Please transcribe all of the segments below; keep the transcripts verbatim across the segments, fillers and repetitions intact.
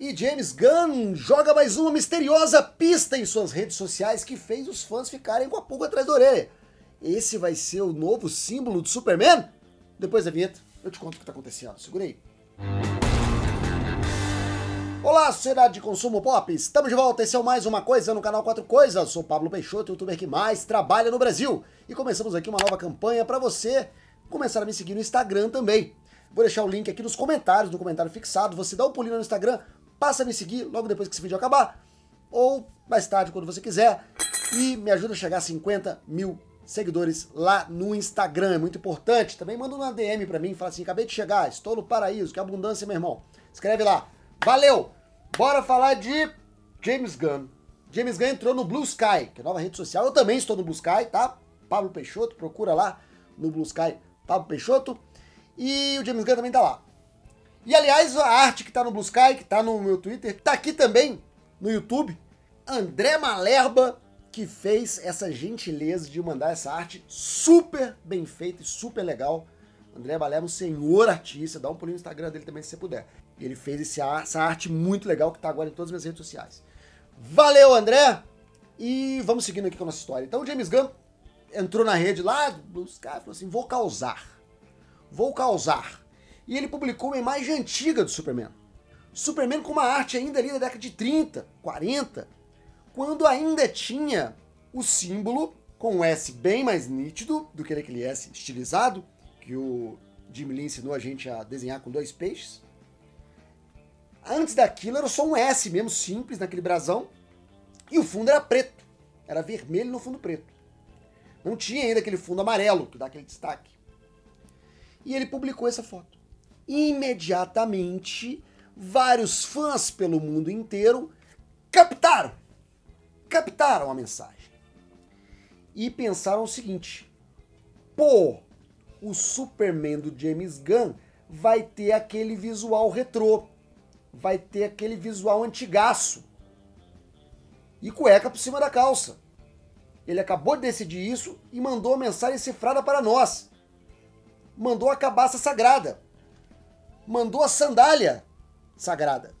E James Gunn joga mais uma misteriosa pista em suas redes sociais que fez os fãs ficarem com a pulga atrás da orelha. Esse vai ser o novo símbolo do Superman? Depois da vinheta, eu te conto o que está acontecendo. Segura aí. Olá, sociedade de consumo pop! Estamos de volta, esse é o mais uma coisa no canal Quatro Coisas. Eu sou Pablo Peixoto, youtuber que mais trabalha no Brasil. E começamos aqui uma nova campanha para você começar a me seguir no Instagram também. Vou deixar o link aqui nos comentários, no comentário fixado. Você dá um pulinho no Instagram, passa a me seguir logo depois que esse vídeo acabar, ou mais tarde, quando você quiser, e me ajuda a chegar a cinquenta mil seguidores lá no Instagram, é muito importante. Também manda uma D M pra mim, fala assim, acabei de chegar, estou no paraíso, que abundância, meu irmão. Escreve lá. Valeu! Bora falar de James Gunn. James Gunn entrou no Blue Sky, que é a nova rede social. Eu também estou no Blue Sky, tá? Pablo Peixoto, procura lá no Blue Sky, Pablo Peixoto. E o James Gunn também tá lá. E, aliás, a arte que tá no Blue Sky, que tá no meu Twitter, tá aqui também, no YouTube. André Malerba, que fez essa gentileza de mandar essa arte super bem feita e super legal. André Malerba, um senhor artista, dá um pulinho no Instagram dele também, se você puder. Ele fez esse, essa arte muito legal que tá agora em todas as minhas redes sociais. Valeu, André! E vamos seguindo aqui com a nossa história. Então, o James Gunn entrou na rede lá, Blue Sky, falou assim, vou causar. Vou causar. E ele publicou uma imagem antiga do Superman. Superman com uma arte ainda ali da década de trinta, quarenta, quando ainda tinha o símbolo com um S bem mais nítido do que aquele S estilizado, que o Jim Lee ensinou a gente a desenhar com dois peixes. Antes daquilo era só um S mesmo, simples, naquele brasão, e o fundo era preto. Era vermelho no fundo preto. Não tinha ainda aquele fundo amarelo, que dá aquele destaque. E ele publicou essa foto. Imediatamente, vários fãs pelo mundo inteiro captaram, captaram a mensagem. E pensaram o seguinte, pô, o Superman do James Gunn vai ter aquele visual retrô, vai ter aquele visual antigaço e cueca por cima da calça. Ele acabou de decidir isso e mandou a mensagem cifrada para nós. Mandou a cabaça sagrada. Mandou a sandália sagrada.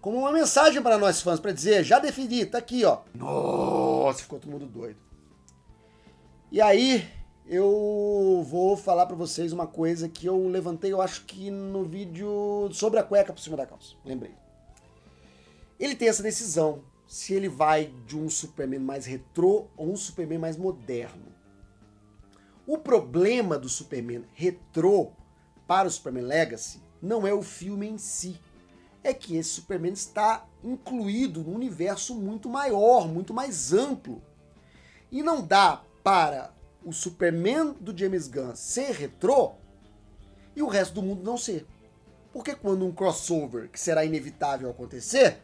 Como uma mensagem para nós fãs, para dizer, já defini, tá aqui, ó. Nossa, ficou todo mundo doido. E aí, eu vou falar para vocês uma coisa que eu levantei, eu acho que no vídeo sobre a cueca por cima da calça. Lembrei. Ele tem essa decisão, se ele vai de um Superman mais retrô ou um Superman mais moderno. O problema do Superman retrô para o Superman Legacy não é o filme em si. É que esse Superman está incluído num universo muito maior, muito mais amplo. E não dá para o Superman do James Gunn ser retrô e o resto do mundo não ser. Porque quando um crossover, que será inevitável acontecer,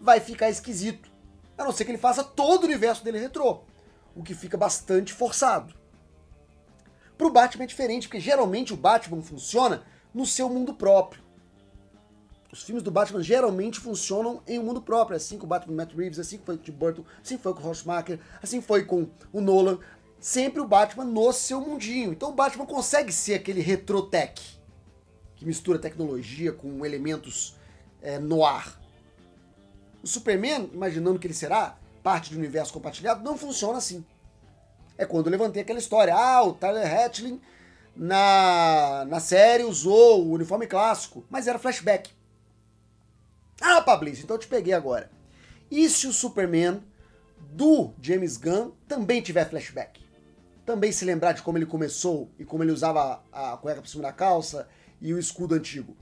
vai ficar esquisito. A não ser que ele faça todo o universo dele retrô. O que fica bastante forçado. Pro Batman é diferente, porque geralmente o Batman funciona no seu mundo próprio. Os filmes do Batman geralmente funcionam em um mundo próprio. Assim com o Batman Matt Reeves, assim foi com o Tim Burton, assim foi com o Schumacher, assim foi com o Nolan. Sempre o Batman no seu mundinho. Então o Batman consegue ser aquele retrotech, que mistura tecnologia com elementos é, noir. O Superman, imaginando que ele será parte do universo compartilhado, não funciona assim. É quando eu levantei aquela história, ah, o Tyler Hattling na, na série usou o uniforme clássico, mas era flashback. Ah, Pablito, então eu te peguei agora. E se o Superman do James Gunn também tiver flashback? Também se lembrar de como ele começou e como ele usava a, a cueca por cima da calça e o escudo antigo?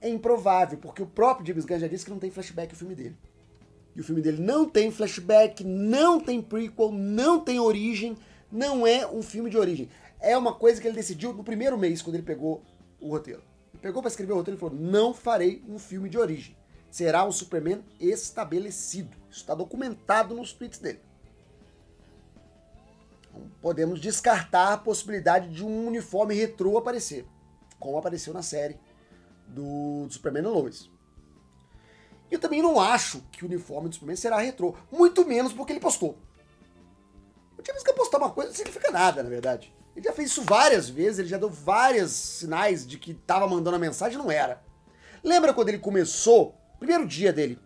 É improvável, porque o próprio James Gunn já disse que não tem flashback no filme dele. E o filme dele não tem flashback, não tem prequel, não tem origem, não é um filme de origem. É uma coisa que ele decidiu no primeiro mês, quando ele pegou o roteiro. Ele pegou para escrever o roteiro e falou, não farei um filme de origem. Será um Superman estabelecido. Isso está documentado nos tweets dele. Então, podemos descartar a possibilidade de um uniforme retrô aparecer, como apareceu na série do Superman e Lois. Eu também não acho que o uniforme do Superman será retrô, muito menos porque ele postou. O James Gunn postar uma coisa não significa nada, na verdade. Ele já fez isso várias vezes, ele já deu vários sinais de que estava mandando a mensagem e não era. Lembra quando ele começou? Primeiro dia dele,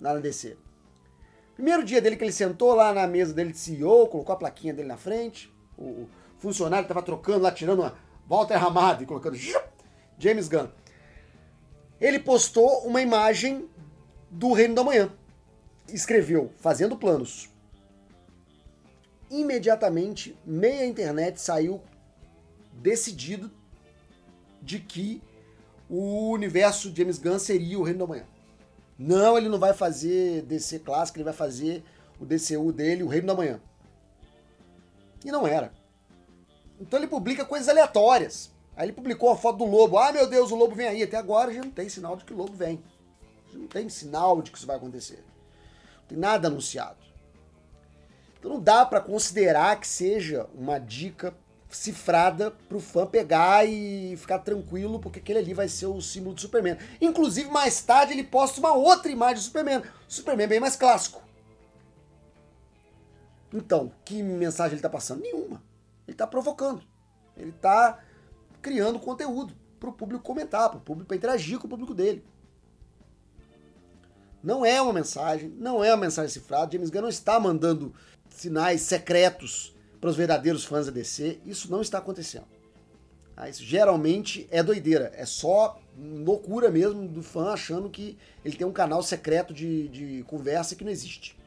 lá na D C. Primeiro dia dele que ele sentou lá na mesa dele de C E O, colocou a plaquinha dele na frente, o funcionário tava trocando lá, tirando uma volta derramada e colocando James Gunn. Ele postou uma imagem do Reino da Manhã. Escreveu, fazendo planos. Imediatamente, meia internet saiu decidido de que o universo de James Gunn seria o Reino da Manhã. Não, ele não vai fazer D C clássico, ele vai fazer o D C U dele, o Reino da Manhã. E não era. Então ele publica coisas aleatórias. Aí ele publicou a foto do lobo. Ah, meu Deus, o lobo vem aí. Até agora já não tem sinal de que o lobo vem. Já não tem sinal de que isso vai acontecer. Não tem nada anunciado. Então não dá pra considerar que seja uma dica cifrada pro fã pegar e ficar tranquilo, porque aquele ali vai ser o símbolo do Superman. Inclusive, mais tarde, ele posta uma outra imagem do Superman. O Superman é bem mais clássico. Então, que mensagem ele tá passando? Nenhuma. Ele tá provocando. Ele tá criando conteúdo pro público comentar, pro público pra interagir com o público dele. Não é uma mensagem, não é uma mensagem cifrada. James Gunn não está mandando sinais secretos para os verdadeiros fãs da D C, isso não está acontecendo. Ah, isso geralmente é doideira, é só loucura mesmo do fã achando que ele tem um canal secreto de, de conversa que não existe.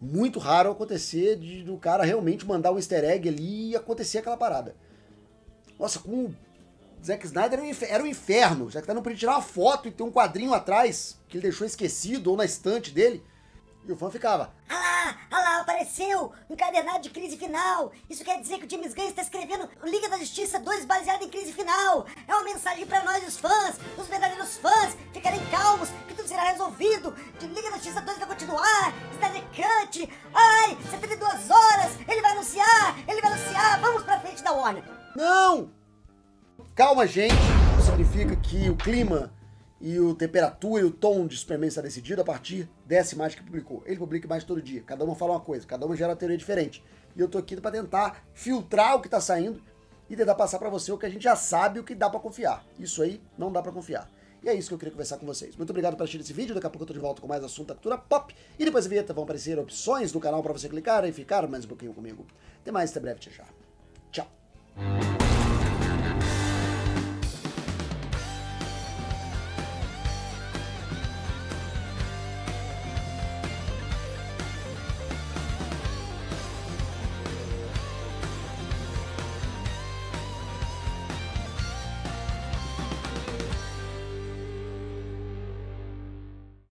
Muito raro acontecer de, do cara realmente mandar um easter egg ali e acontecer aquela parada. Nossa, com o Zack Snyder era um inferno, era um inferno. Zack Snyder não podia tirar uma foto e ter um quadrinho atrás que ele deixou esquecido ou na estante dele. E o fã ficava, ah lá, ah lá, apareceu, encadernado de Crise Final, isso quer dizer que o James Gunn está escrevendo Liga da Justiça dois baseado em Crise Final, é uma mensagem para nós os fãs, os verdadeiros fãs, ficarem calmos, que tudo será resolvido, de Liga da Justiça dois vai continuar, Snyder Cut, ai, setenta e duas horas, ele vai anunciar, ele vai anunciar, vamos pra frente da Warner. Não! Calma, gente, isso significa que o clima e a temperatura e o tom de Superman está decidido a partir dessa imagem que publicou. Ele publica imagem todo dia, cada uma fala uma coisa, cada uma gera uma teoria diferente. E eu tô aqui para tentar filtrar o que tá saindo e tentar passar para você o que a gente já sabe, o que dá para confiar. Isso aí não dá para confiar. E é isso que eu queria conversar com vocês. Muito obrigado por assistir esse vídeo, daqui a pouco eu tô de volta com mais assunto da cultura pop. E depois da vinheta vão aparecer opções do canal para você clicar e ficar mais um pouquinho comigo. Até mais, até breve, tchau. Tchau.